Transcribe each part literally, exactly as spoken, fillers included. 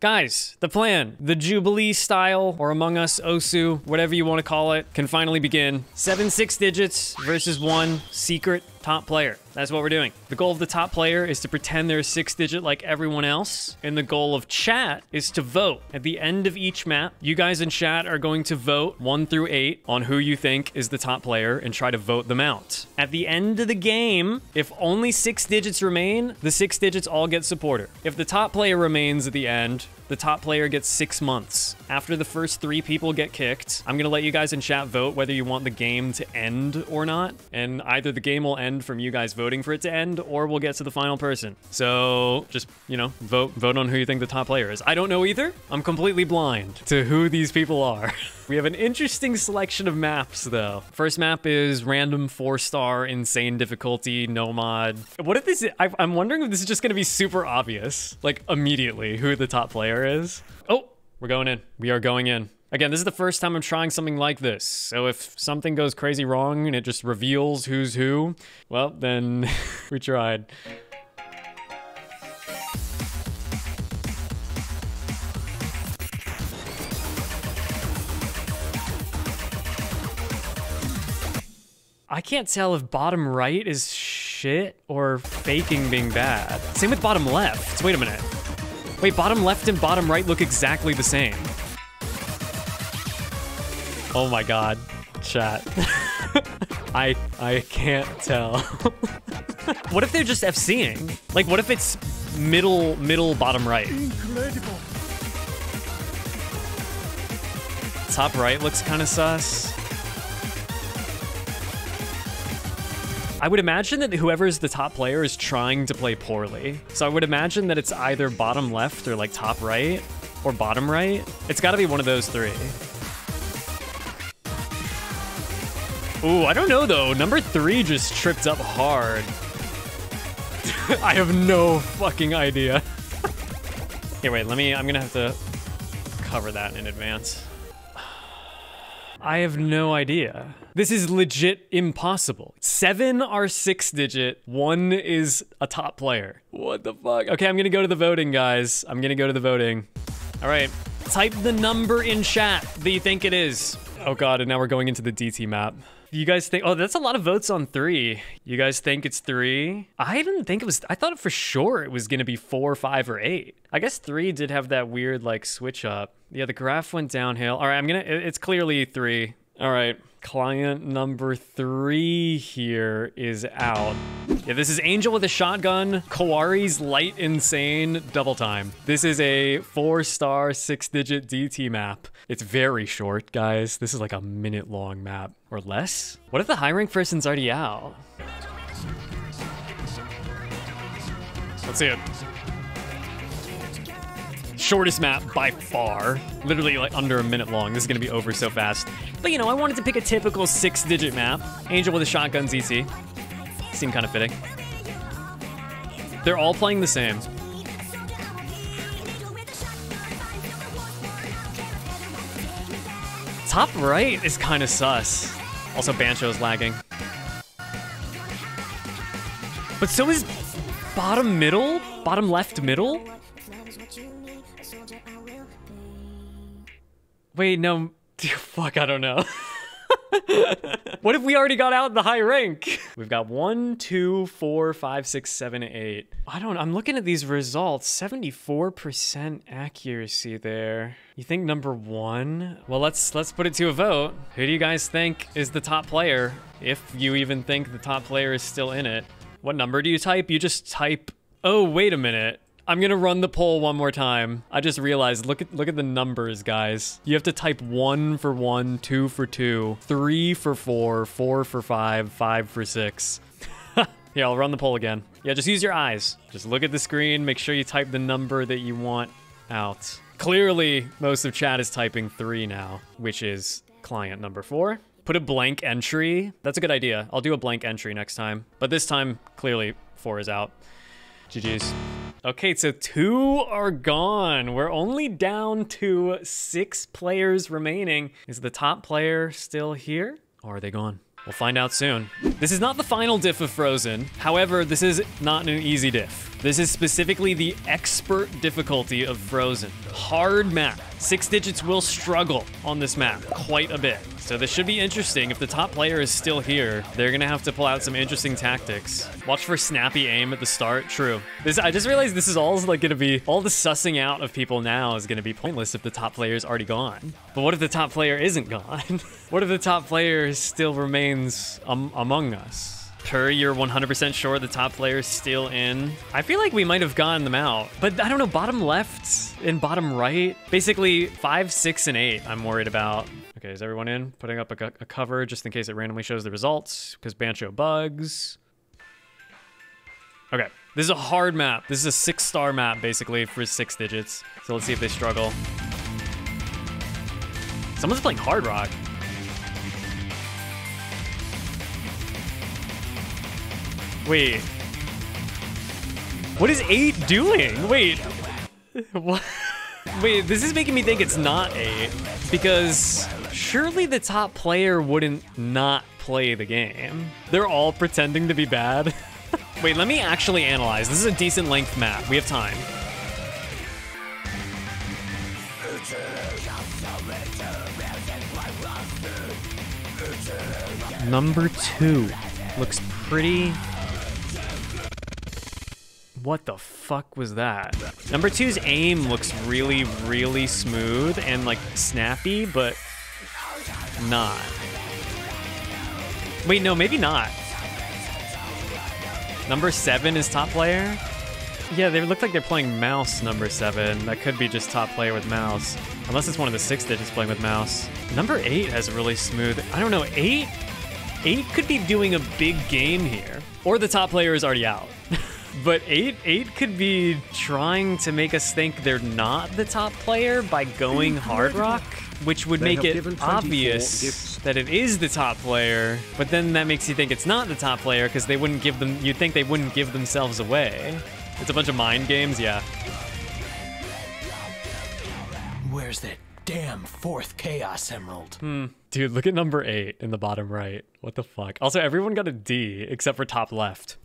Guys, the plan, the Jubilee style, or Among Us, Osu, whatever you want to call it, can finally begin. Seven six digits versus one secret top player. That's what we're doing. The goal of the top player is to pretend they're a six digit like everyone else. And the goal of chat is to vote. At the end of each map, you guys in chat are going to vote one through eight on who you think is the top player and try to vote them out. At the end of the game, if only six digits remain, the six digits all get supporter. If the top player remains at the end, the top player gets six months. After the first three people get kicked, I'm gonna let you guys in chat vote whether you want the game to end or not. And either the game will end from you guys voting for it to end, or we'll get to the final person. So just, you know, vote, vote on who you think the top player is. I don't know either. I'm completely blind to who these people are. We have an interesting selection of maps though. First map is random four-star, insane difficulty, nomad. What if this is, I, I'm wondering if this is just gonna be super obvious, like immediately who the top player is. Oh, we're going in. We are going in. Again, this is the first time I'm trying something like this. So if something goes crazy wrong and it just reveals who's who, well, then we tried. I can't tell if bottom right is shit or faking being bad. Same with bottom left. Wait a minute. Wait, bottom left and bottom right look exactly the same. Oh my god, chat. I I can't tell. What if they're just FCing? Like, what if it's middle, middle, bottom right? Incredible. Top right looks kind of sus. I would imagine that whoever's the top player is trying to play poorly. So I would imagine that it's either bottom left or like top right or bottom right. It's gotta be one of those three. Ooh, I don't know though. Number three just tripped up hard. I have no fucking idea. Here, wait, let me, I'm gonna have to cover that in advance. I have no idea. This is legit impossible. Seven are six digit, one is a top player. What the fuck? Okay, I'm gonna go to the voting, guys. I'm gonna go to the voting. All right, type the number in chat that you think it is. Oh God, and now we're going into the D T map. You guys think, oh, that's a lot of votes on three. You guys think it's three? I didn't think it was, I thought for sure it was gonna be four, five, or eight. I guess three did have that weird like switch up. Yeah, the graph went downhill. All right, I'm gonna, it's clearly three. All right, client number three here is out. Yeah, this is Angel with a Shotgun, Kawari's Light Insane, double time. This is a four-star, six-digit D T map. It's very short, guys. This is like a minute-long map, or less. What if the high-rank person's already out? Let's see it. Shortest map by far, literally like under a minute long. This is gonna be over so fast. But you know, I wanted to pick a typical six digit map. Angel with a Shotgun's easy. Seemed kind of fitting. They're all playing the same. Top right is kind of sus. Also Bancho's lagging. But so is bottom middle, bottom left middle. Wait, no, fuck, I don't know. What if we already got out the high rank? We've got one, two, four, five, six, seven, eight. I don't, I'm looking at these results, seventy-four percent accuracy there. You think number one? Well, let's let's put it to a vote. Who do you guys think is the top player? If you even think the top player is still in it. What number do you type? You just type, oh, wait a minute. I'm gonna run the poll one more time. I just realized, look at look at the numbers, guys. You have to type one for one, two for two, three for four, four for five, five for six. Yeah, I'll run the poll again. Yeah, just use your eyes. Just look at the screen, make sure you type the number that you want out. Clearly, most of chat is typing three now, which is client number four. Put a blank entry. That's a good idea. I'll do a blank entry next time. But this time, clearly, four is out. G G's. Okay, so two are gone. We're only down to six players remaining. Is the top player still here or are they gone? We'll find out soon. This is not the final diff of Frozen. However, this is not an easy diff. This is specifically the expert difficulty of Frozen. Hard map. Six digits will struggle on this map quite a bit. So this should be interesting. If the top player is still here, they're gonna have to pull out some interesting tactics. Watch for snappy aim at the start. True. This, I just realized this is all like gonna be, all the sussing out of people now is gonna be pointless if the top player is already gone. But what if the top player isn't gone? What if the top player still remains um, among us? Curry, you're one hundred percent sure the top player is still in. I feel like we might have gotten them out, but I don't know, bottom left and bottom right. Basically five, six, and eight I'm worried about. Okay, is everyone in? Putting up a, a cover just in case it randomly shows the results because Bancho bugs. Okay, this is a hard map. This is a six star map basically for six digits. So let's see if they struggle. Someone's playing Hard Rock. Wait, what is eight doing? Wait, what? Wait, this is making me think it's not eight because surely the top player wouldn't not play the game. They're all pretending to be bad. Wait, let me actually analyze. This is a decent length map. We have time. Number two looks pretty. What the fuck was that? Number two's aim looks really, really smooth and like snappy, but not. Wait, no, maybe not. Number seven is top player? Yeah, they look like they're playing mouse number seven. That could be just top player with mouse. Unless it's one of the six digits playing with mouse. Number eight has a really smooth, I don't know, eight? Eight could be doing a big game here. Or the top player is already out. But eight, eight could be trying to make us think they're not the top player by going Hard Rock, which would make it obvious that it is the top player. But then that makes you think it's not the top player because they wouldn't give them. You'd think they wouldn't give themselves away. It's a bunch of mind games, yeah. Where's that damn fourth Chaos Emerald? Hmm. Dude, look at number eight in the bottom right. What the fuck? Also, everyone got a D except for top left.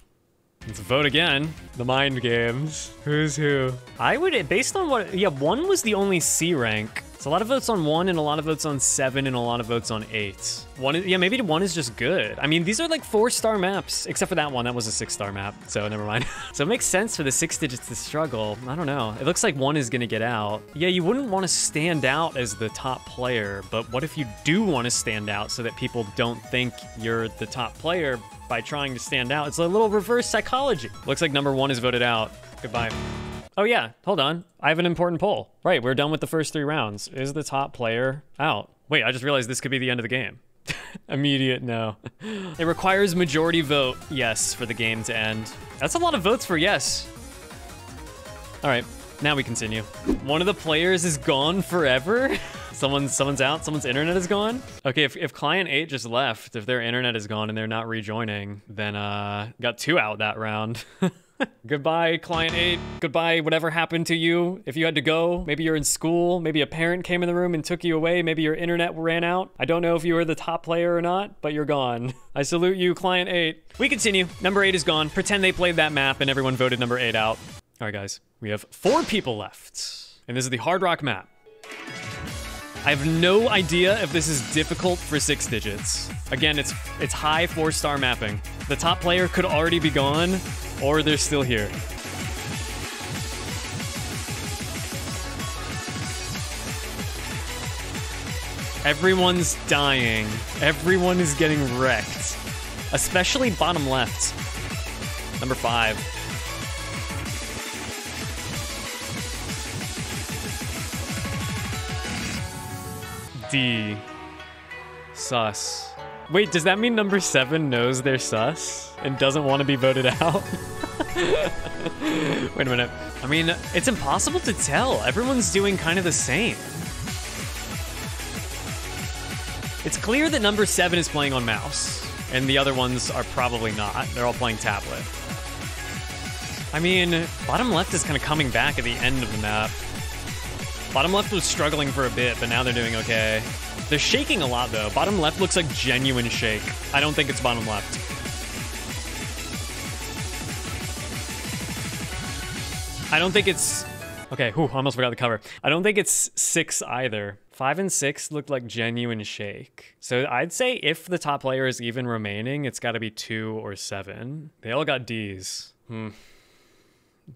Let's vote again. The mind games. Who's who? I would, based on what, yeah, one was the only C rank. It's a lot of votes on one and a lot of votes on seven and a lot of votes on eight. One, yeah, maybe one is just good. I mean, these are like four star maps, except for that one. That was a six star map, so never mind. So it makes sense for the six digits to struggle. I don't know. It looks like one is gonna get out. Yeah, you wouldn't wanna stand out as the top player, but what if you do wanna stand out so that people don't think you're the top player by trying to stand out? It's a little reverse psychology. Looks like number one is voted out. Goodbye. Oh yeah, hold on. I have an important poll. Right, we're done with the first three rounds. Is the top player out? Wait, I just realized this could be the end of the game. Immediate no. It requires majority vote yes for the game to end. That's a lot of votes for yes. All right, now we continue. One of the players is gone forever. Someone, someone's out, someone's internet is gone. Okay, if, if client eight just left, if their internet is gone and they're not rejoining, then uh, got two out that round. Goodbye, client eight. Goodbye, whatever happened to you. If you had to go, maybe you're in school. Maybe a parent came in the room and took you away. Maybe your internet ran out. I don't know if you were the top player or not, but you're gone. I salute you, client eight. We continue. Number eight is gone. Pretend they played that map and everyone voted number eight out. All right, guys, we have four people left. And this is the Hard Rock map. I have no idea if this is difficult for six digits. Again, it's it's high four-star mapping. The top player could already be gone, or they're still here. Everyone's dying. Everyone is getting wrecked. Especially bottom left. Number five. D. Sus. Wait, does that mean number seven knows they're sus and doesn't want to be voted out? Wait a minute. I mean, it's impossible to tell. Everyone's doing kind of the same. It's clear that number seven is playing on mouse and the other ones are probably not. They're all playing tablet. I mean, bottom left is kind of coming back at the end of the map. Bottom left was struggling for a bit, but now they're doing okay. They're shaking a lot, though. Bottom left looks like genuine shake. I don't think it's bottom left. I don't think it's... Okay, whew, I almost forgot the cover. I don't think it's six either. Five and six look like genuine shake. So I'd say if the top player is even remaining, it's got to be two or seven. They all got D's. Hmm.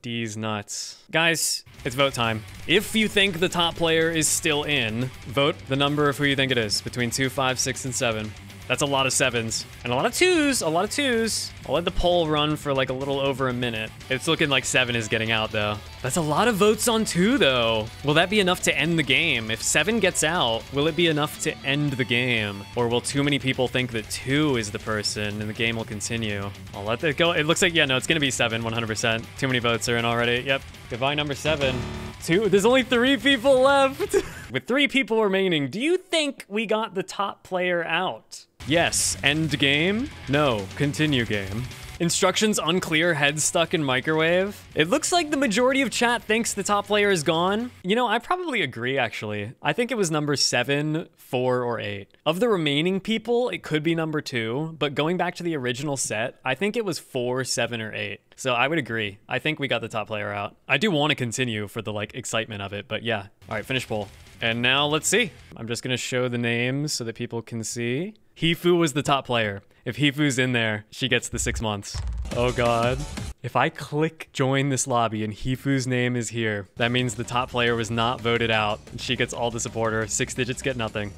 D's nuts. Guys, it's vote time. If you think the top player is still in, vote the number of who you think it is between two, five, six, and seven. That's a lot of sevens and a lot of twos, a lot of twos. I'll let the poll run for like a little over a minute. It's looking like seven is getting out though. That's a lot of votes on two though. Will that be enough to end the game? If seven gets out, will it be enough to end the game? Or will too many people think that two is the person and the game will continue? I'll let that go. It looks like, yeah, no, it's gonna be seven, one hundred percent. Too many votes are in already, yep. Goodbye, number seven. Two, there's only three people left. With three people remaining, do you think we got the top player out? Yes, end game. No, continue game. Instructions unclear, head stuck in microwave. It looks like the majority of chat thinks the top player is gone. You know, I probably agree actually. I think it was number seven, four, or eight. Of the remaining people, it could be number two, but going back to the original set, I think it was four, seven, or eight. So I would agree. I think we got the top player out. I do want to continue for the like excitement of it, but yeah. All right, finish poll. And now let's see. I'm just gonna show the names so that people can see. Hifu was the top player. If Hifu's in there, she gets the six months. Oh God. If I click join this lobby and Hifu's name is here, that means the top player was not voted out. And she gets all the supporter. Six digits get nothing.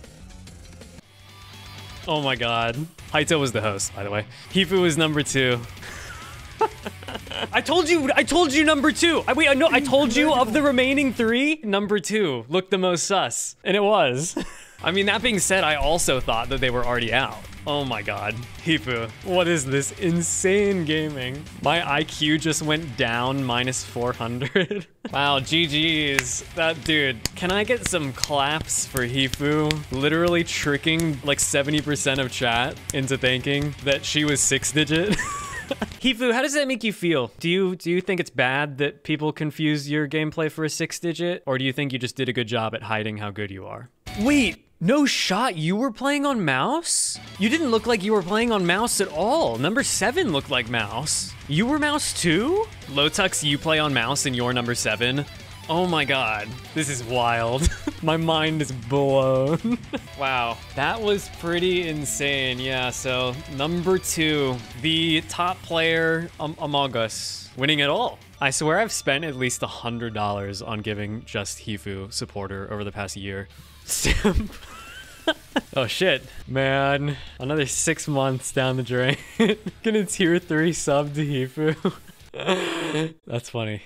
Oh my God. Haito was the host, by the way. Hifu was number two. I told you, I told you number two. I, wait, no, I told you of the remaining three, number two looked the most sus, and it was. I mean, that being said, I also thought that they were already out. Oh my God, Hifu, what is this insane gaming? My I Q just went down minus four hundred. Wow, G G's, that dude. Can I get some claps for Hifu? Literally tricking like seventy percent of chat into thinking that she was six digit. Hifu, how does that make you feel? Do you do you think it's bad that people confuse your gameplay for a six digit? Or do you think you just did a good job at hiding how good you are? Wait, no shot, you were playing on mouse? You didn't look like you were playing on mouse at all. Number seven looked like mouse. You were mouse too? Lotux, you play on mouse and you're number seven? Oh my God, this is wild. My mind is blown. Wow, that was pretty insane. Yeah, so number two, the top player um, among us, winning it all. I swear I've spent at least one hundred dollars on giving just Hifu supporter over the past year. Simp. Oh shit, man. Another six months down the drain. Gonna tier three sub to Hifu. That's funny.